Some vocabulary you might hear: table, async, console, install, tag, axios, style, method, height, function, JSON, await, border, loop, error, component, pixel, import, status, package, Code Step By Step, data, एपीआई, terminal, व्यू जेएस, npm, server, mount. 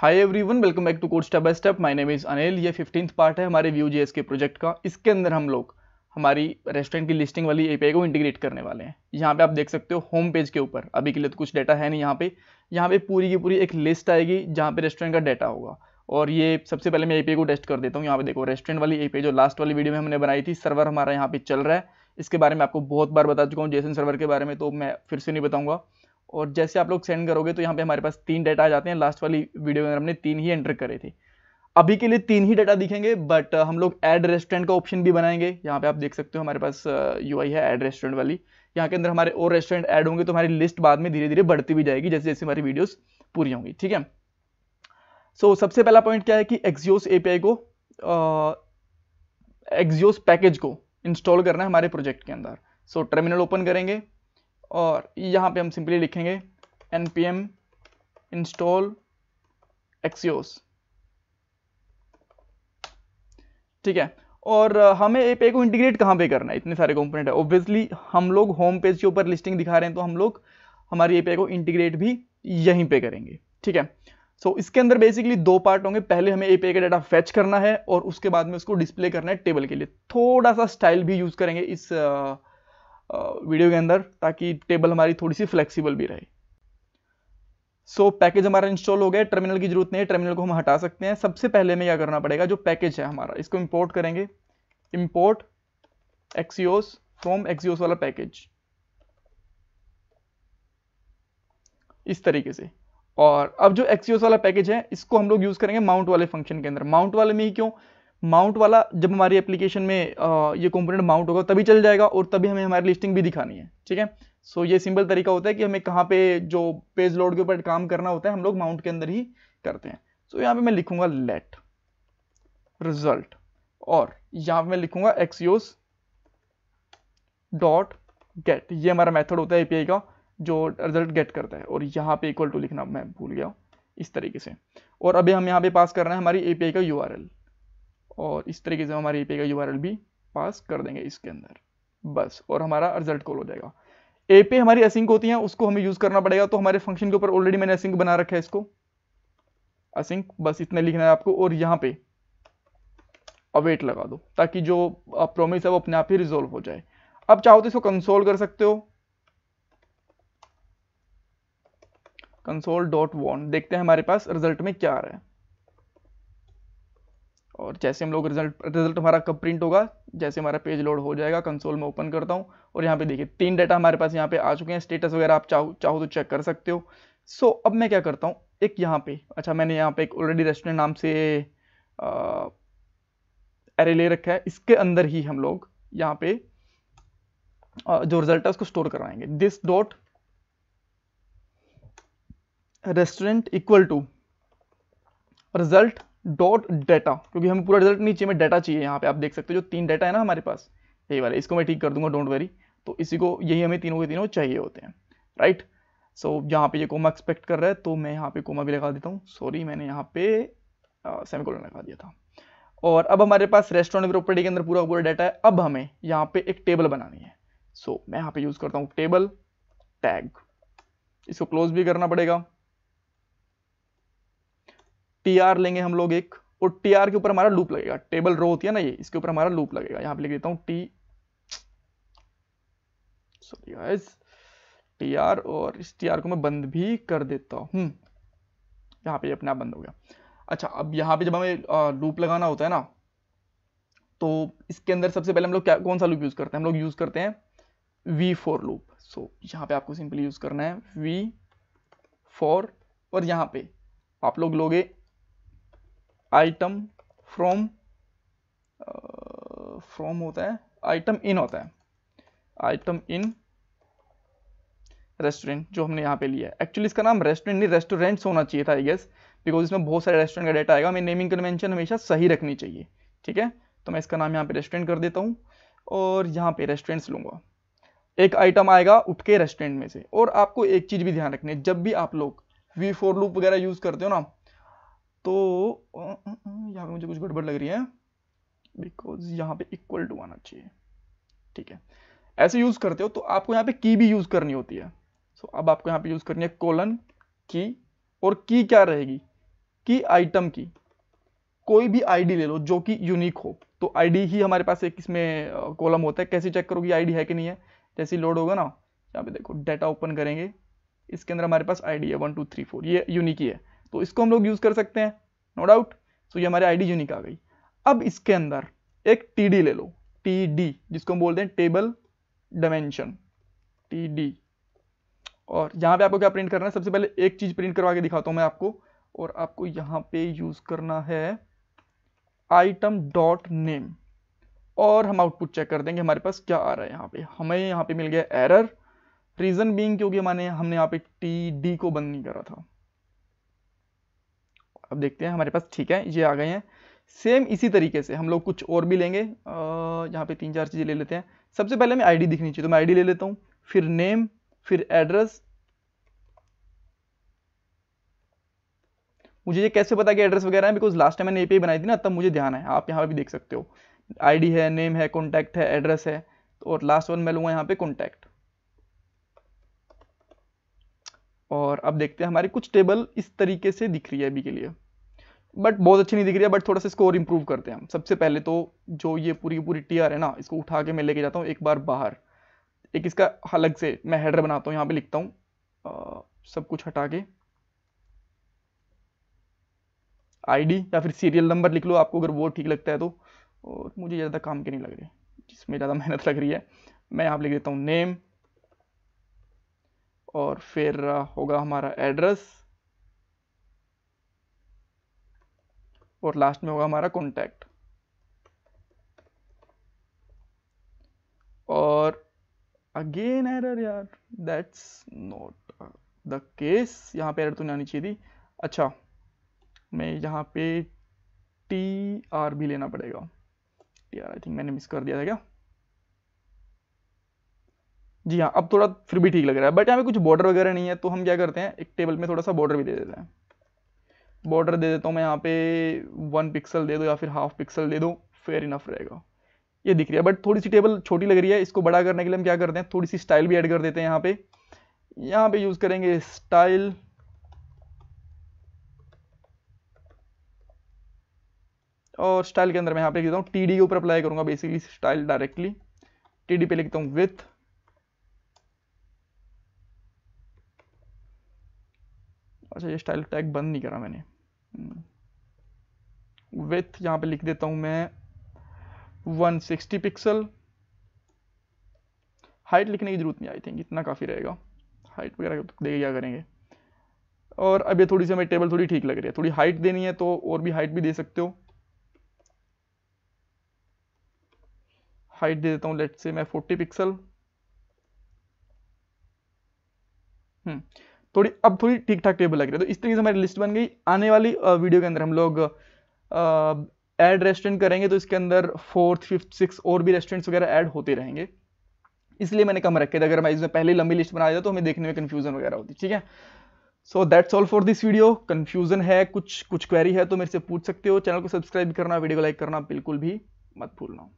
Hi everyone, welcome back to code step by step. My name is Anil. ये 15th part है हमारे व्यू जेएस के project का। इसके अंदर हम लोग हमारी रेस्टोरेंट की लिस्टिंग वाली एपीआई को इंटीग्रेट करने वाले हैं। यहाँ पे आप देख सकते हो होम पेज के ऊपर अभी के लिए तो कुछ डाटा है नहीं। यहाँ पे पूरी की पूरी एक लिस्ट आएगी जहाँ पे रेस्टोरेंट का डाटा होगा। और ये सबसे पहले मैं एपीआई को टेस्ट कर देता हूँ। यहाँ पे देखो रेस्टोरेंट वाली एपीआई जो लास्ट वाली वीडियो में हमने बनाई थी, सर्वर हमारा यहाँ पे चल रहा है। इसके बारे में आपको बहुत बार बता चुका हूँ जेसन सर्वर के बारे में, तो मैं फिर से नहीं बताऊँगा। और जैसे आप लोग सेंड करोगे तो यहाँ पे हमारे पास 3 डाटा आ जाते हैं। लास्ट वाली वीडियो में हमने 3 ही एंटर करे थे। अभी के लिए 3 ही डाटा दिखेंगे, बट हम लोग ऐड रेस्टोरेंट का ऑप्शन भी बनाएंगे। यहाँ पे आप देख सकते हो हमारे पास यूआई है ऐड रेस्टोरेंट वाली। यहाँ के अंदर हमारे और रेस्टोरेंट ऐड होंगे तो हमारी लिस्ट बाद में धीरे धीरे बढ़ती भी जाएगी जैसे जैसे हमारी वीडियोज़ पूरी होंगी। ठीक है। सो सबसे पहला पॉइंट क्या है कि एक्सियोस एपीआई को, एक्सियोस पैकेज को इंस्टॉल करना है हमारे प्रोजेक्ट के अंदर। सो टर्मिनल ओपन करेंगे और यहाँ पे हम सिंपली लिखेंगे npm install axios। ठीक है। और हमें एपीआई को इंटीग्रेट कहाँ पे करना है? इतने सारे कंपोनेंट है, ऑब्वियसली हम लोग होम पेज के ऊपर लिस्टिंग दिखा रहे हैं तो हम लोग हमारी एपीआई को इंटीग्रेट भी यहीं पे करेंगे। ठीक है। सो इसके अंदर बेसिकली 2 पार्ट होंगे। पहले हमें एपीआई का डाटा फेच करना है और उसके बाद में उसको डिस्प्ले करना है टेबल के लिए। थोड़ा सा स्टाइल भी यूज करेंगे इस वीडियो के अंदर ताकि टेबल हमारी थोड़ी सी फ्लेक्सिबल भी रहे। सो पैकेज हमारा इंस्टॉल हो गया। टर्मिनल की जरूरत नहीं है, टर्मिनल को हम हटा सकते हैं। सबसे पहले हमें क्या करना पड़ेगा, जो पैकेज है हमारा इसको इंपोर्ट करेंगे। इंपोर्ट axios फ्रॉम axios वाला पैकेज इस तरीके से। और अब जो axios वाला पैकेज है इसको हम लोग यूज करेंगे माउंट वाले फंक्शन के अंदर। माउंट वाले में ही क्यों, माउंट वाला जब हमारी एप्लीकेशन में ये कंपोनेंट माउंट होगा तभी चल जाएगा और तभी हमें हमारी लिस्टिंग भी दिखानी है। ठीक है। सो ये सिंपल तरीका होता है कि हमें कहाँ पे जो पेज लोड के ऊपर काम करना होता है हम लोग माउंट के अंदर ही करते हैं। सो यहाँ पे मैं लिखूंगा लेट रिजल्ट और यहाँ पे मैं लिखूंगा axios डॉट गेट। ये हमारा मेथड होता है एपीआई का जो रिजल्ट गेट करता है। और यहाँ पे इक्वल टू लिखना मैं भूल गया, इस तरीके से। और अभी हम यहाँ पे पास करना है हमारी एपीआई का यूआरएल और इस तरीके से हमारी एपीआई का यूआरएल भी पास कर देंगे इसके अंदर बस। और हमारा रिजल्ट कॉल हो जाएगा। एपीआई हमारी असिंक होती है, उसको हमें यूज करना पड़ेगा। तो हमारे फंक्शन के ऊपर ऑलरेडी मैंने असिंक बना रखा है, इसको असिंक बस इतना लिखना है आपको। और यहाँ पे अवेट लगा दो ताकि जो प्रोमिस है वो अपने आप ही रिजोल्व हो जाए। अब चाहो तो इसको कंसोल कर सकते हो, कंसोल डॉट वॉन्ट। देखते हैं हमारे पास रिजल्ट में क्या आ रहा है। और जैसे हम लोग रिजल्ट हमारा कब प्रिंट होगा, जैसे हमारा पेज लोड हो जाएगा। कंसोल में ओपन करता हूं और यहाँ पे देखिए 3 डाटा हमारे पास यहाँ पे आ चुके हैं। स्टेटस वगैरह आप चाहो तो चेक कर सकते हो। सो अब मैं क्या करता हूँ, एक यहाँ पे, अच्छा मैंने यहाँ पे एक ऑलरेडी रेस्टोरेंट नाम से एरे ले रखा है। इसके अंदर ही हम लोग यहाँ पे जो रिजल्ट है उसको स्टोर करवाएंगे। This dot restaurant equal to result dot data, क्योंकि हमें पूरा रिजल्ट नीचे में डाटा चाहिए। यहाँ पे आप देख सकते हो जो 3 डाटा है ना हमारे पास, यही वाले, इसको मैं ठीक कर दूंगा, डोंट वरी। तो इसी को, यही हमें तीनों के तीनों चाहिए होते हैं, राइट। सो यहाँ पे ये कोमा एक्सपेक्ट कर रहा है तो मैं यहाँ पे कोमा भी लगा देता हूँ। सॉरी, मैंने यहाँ पे सेमीकोलन लगा दिया था। और अब हमारे पास रेस्टोरेंट प्रॉपर्टी के अंदर पूरा पूरा डाटा है। अब हमें यहाँ पे एक टेबल बनानी है। सो मैं यहाँ पे यूज करता हूँ टेबल टैग। इसको क्लोज भी करना पड़ेगा। टीआर लेंगे हम लोग एक, और टीआर के ऊपर हमारा लूप लगेगा। टेबल रो होती है ना ये, इसके ऊपर हमारा लूप लगेगा। यहाँ पे लिख देता हूँ सॉरी गाइस, टीआर। और इस टीआर को मैं बंद भी कर देता हूँ। यहाँ पे अपने आप बंद हो गया। अच्छा, अब यहाँ पे जब हमें लूप लगाना होता है ना तो इसके अंदर सबसे पहले हम लोग कौन सा लूप यूज करते हैं? हम लोग यूज करते हैं वी फॉर लूप। सो यहाँ पे आपको सिंपली यूज करना है वी फॉर, और यहाँ पे आप लोग लोगे आइटम फ्रॉम होता है, आइटम इन होता है, आइटम इन रेस्टोरेंट जो हमने यहाँ पे लिया है। एक्चुअली इसका नाम रेस्टोरेंट नहीं, रेस्टोरेंट्स होना चाहिए था आई गेस, बिकॉज इसमें बहुत सारे रेस्टोरेंट का डाटा आएगा। हमें नेमिंग कन्वेंशन हमेशा सही रखनी चाहिए। ठीक है। तो मैं इसका नाम यहाँ पे रेस्टोरेंट कर देता हूँ और यहाँ पे रेस्टोरेंट्स लूंगा। एक आइटम आएगा उठ के रेस्टोरेंट में से। और आपको एक चीज भी ध्यान रखनी है, जब भी आप लोग वी फॉर लूप वगैरह यूज करते हो ना तो यहाँ पे मुझे कुछ गड़बड़ लग रही है बिकॉज यहाँ पे इक्वल टू आना चाहिए। ठीक है। ऐसे यूज करते हो तो आपको यहाँ पे की भी यूज करनी होती है। सो अब आपको यहाँ पे यूज करनी है कोलन की। और की क्या रहेगी? कि आइटम की कोई भी आईडी ले लो जो कि यूनिक हो। तो आईडी ही हमारे पास एक इसमें कॉलम होता है। कैसे चेक करोगे आईडी है कि नहीं है? जैसे लोड होगा ना, यहाँ पे देखो डाटा ओपन करेंगे, इसके अंदर हमारे पास आईडी है 1 2 3 4, ये यूनिक ही है तो इसको हम लोग यूज़ कर सकते हैं, नो डाउट। सो ये हमारी आईडी यूनिक आ गई। अब इसके अंदर एक टीडी ले लो, टीडी जिसको हम बोलते हैं टेबल डायमेंशन, टीडी। और यहाँ पे आपको क्या प्रिंट करना है, सबसे पहले एक चीज़ प्रिंट करवा के दिखाता हूँ मैं आपको। और आपको यहाँ पे यूज़ करना है आइटम डॉट नेम, और हम आउटपुट चेक कर देंगे हमारे पास क्या आ रहा है। यहाँ पे हमें यहाँ पे मिल गया एरर, रीज़न बीइंग क्योंकि हमने यहाँ पे टी डी को बंद नहीं करा था। अब देखते हैं हमारे पास, ठीक है ये आ गए हैं। सेम इसी तरीके से हम लोग कुछ और भी लेंगे, यहाँ पे 3-4 चीज़ें ले लेते हैं। सबसे पहले हमें आईडी दिखनी चाहिए तो मैं आईडी ले लेता हूँ, फिर नेम, फिर एड्रेस। मुझे ये कैसे पता कि एड्रेस वगैरह है, बिकॉज लास्ट टाइम मैंने एपीआई बनाई थी ना तब मुझे ध्यान है। आप यहाँ पे भी देख सकते हो, आईडी है, नेम है, कॉन्टैक्ट है, एड्रेस है, और लास्ट वन मैं लूँगा यहाँ पे कॉन्टैक्ट। और अब देखते हैं हमारी कुछ टेबल इस तरीके से दिख रही है अभी के लिए, बट बहुत अच्छी नहीं दिख रही है, बट थोड़ा सा इसको और इम्प्रूव करते हैं हम। सबसे पहले तो जो ये पूरी पूरी टीआर है ना, इसको उठा के मैं लेके जाता हूँ एक बार बाहर। एक इसका अलग से मैं हेडर बनाता हूँ, यहाँ पे लिखता हूँ सब कुछ हटा के, आईडी या फिर सीरियल नंबर लिख लो आपको अगर वो ठीक लगता है तो। और मुझे ज़्यादा काम के नहीं लग रहे जिसमें ज़्यादा मेहनत लग रही है, मैं यहाँ पर लिख देता हूँ नेम, और फिर होगा हमारा एड्रेस, और लास्ट में होगा हमारा कॉन्टैक्ट। और अगेन एरर यार, दैट्स नॉट द केस, यहाँ पे एरर तो नहीं आनी चाहिए थी। अच्छा मैं यहाँ पे टी आर भी लेना पड़ेगा, टी आर आई थिंक मैंने मिस कर दिया था क्या? जी हाँ, अब थोड़ा फिर भी ठीक लग रहा है। बट यहाँ पे कुछ बॉर्डर वगैरह नहीं है तो हम क्या करते हैं एक टेबल में थोड़ा सा बॉर्डर भी दे देते हैं। बॉर्डर दे देता हूँ मैं यहाँ पे 1 पिक्सल दे दो या फिर हाफ पिक्सल दे दो, फेयर इनफ रहेगा। ये दिख रही है बट थोड़ी सी टेबल छोटी लग रही है, इसको बड़ा करने के लिए हम क्या करते हैं थोड़ी सी स्टाइल भी ऐड कर देते हैं। यहाँ पे यूज़ करेंगे स्टाइल, और स्टाइल के अंदर मैं यहाँ पे लिख देता हूँ टी डी के ऊपर अप्लाई करूँगा basically style directly. T D पे लिखता हूँ विथ, अच्छा ये स्टाइल टैग बंद नहीं करा मैंने, विथ यहाँ पे लिख देता हूँ मैं 160 पिक्सल। हाइट लिखने की ज़रूरत नहीं, आई थिंक इतना काफ़ी रहेगा, हाइट वगैरह देखे क्या करेंगे। और अब ये थोड़ी सी हमें टेबल थोड़ी ठीक लग रही है, थोड़ी हाइट देनी है तो और भी हाइट भी दे सकते हो। हाइट दे देता हूँ लेट्स से मैं 40 पिक्सल। थोड़ी अब थोड़ी ठीक ठाक टेबल लग रही है। तो इस तरीके से हमारी लिस्ट बन गई। आने वाली वीडियो के अंदर हम लोग ऐड रेस्टोरेंट करेंगे, तो इसके अंदर 4th 5th 6 और भी रेस्टोरेंट्स वगैरह ऐड होते रहेंगे, इसलिए मैंने कम रखे थे। अगर मैं इसमें पहले लंबी लिस्ट बना देता तो हमें देखने में कन्फ्यूजन वगैरह होती। ठीक है, so that's all for this video. Confusion है, कुछ क्वेरी है तो मेरे से पूछ सकते हो। चैनल को सब्सक्राइब करना, वीडियो को लाइक करना बिल्कुल भी मत भूलना।